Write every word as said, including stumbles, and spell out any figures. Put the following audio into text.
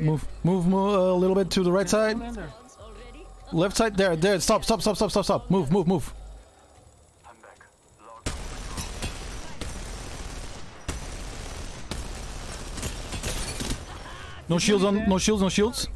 Move, move, move a little bit to the right side. Left side, there, there. Stop, stop, stop, stop, stop, stop. Move, move, move. No shields on, no shields, no shields.